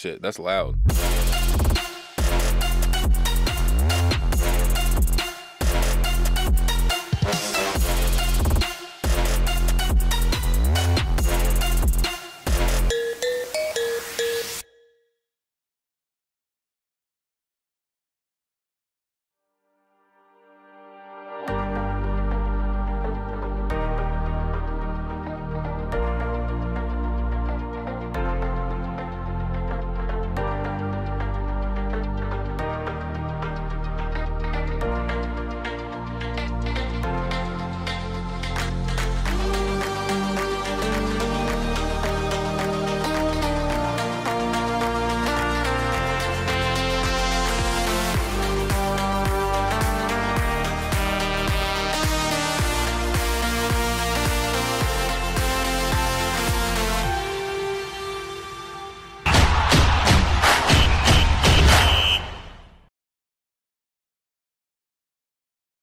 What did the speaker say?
shit. That's loud.